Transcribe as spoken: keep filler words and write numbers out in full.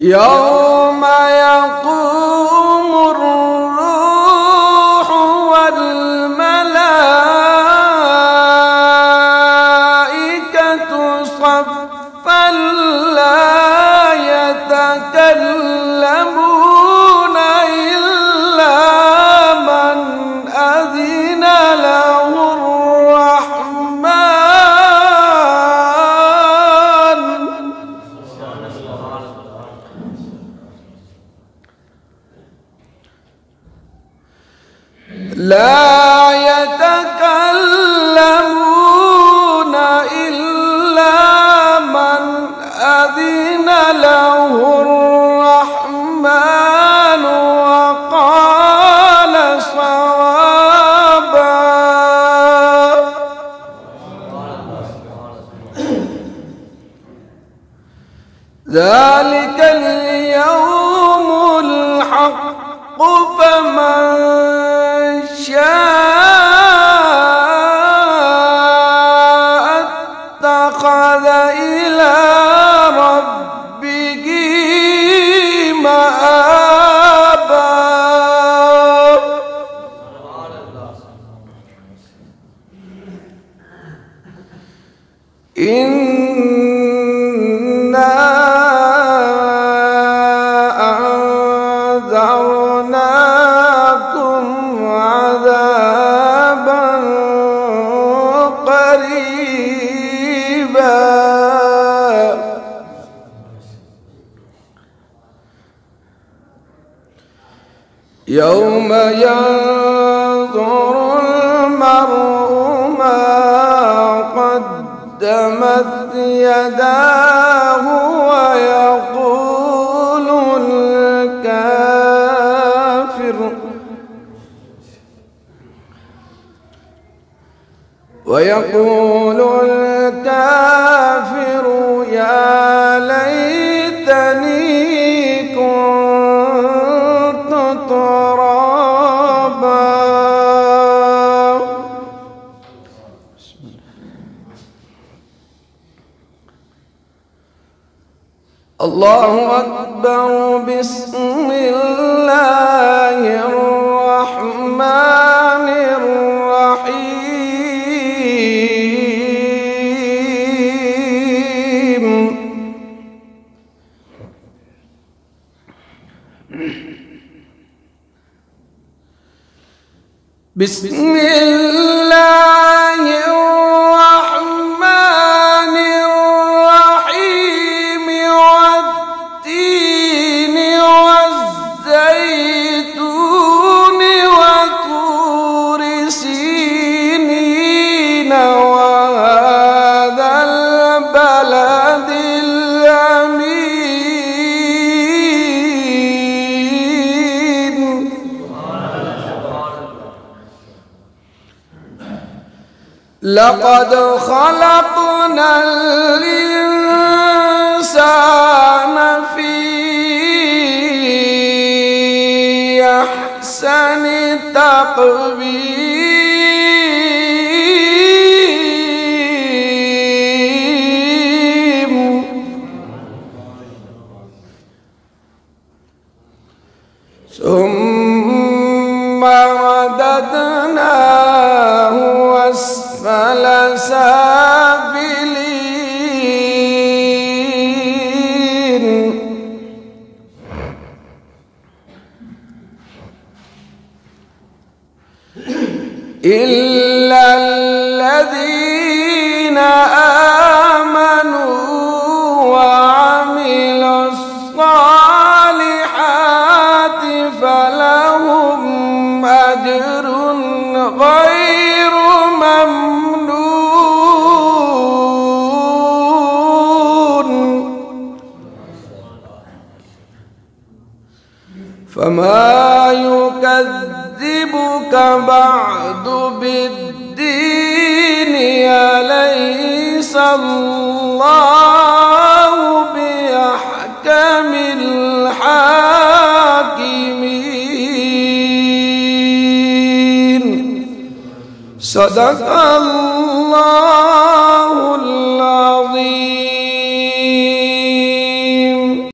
يوم يقوم الروح والملائكة صفا لا يتكلمون إلا من أذن له الرحمن. لا يتكلمون إلا من أذن له الرحمن وقال صوابا. ذلك اليوم الحق فمن شاء اتخذ إلى ربه مآبا. إنا أنذرناكم عذابا قريبا يوم ينظر المرء ما قدمت يداه ويقول الكافر ويقول الكافر يا ليتني كنت ترابا. الله أكبر. بسم الله الرحمن الرحيم. بسم الله الرحمن الرحيم والتين والزيتون وطور سينين وهذا البلد الأمين. لقد خلقنا الإنسان في أحسن تقويم. ثم رددناه أسفل سافلين. إلا الذين آمنوا وعملوا الصالحات فلهم أجر غير ممنون. فما يكذبك بعد بالدين أليس الله بأحكم الحاكمين. صدق الله.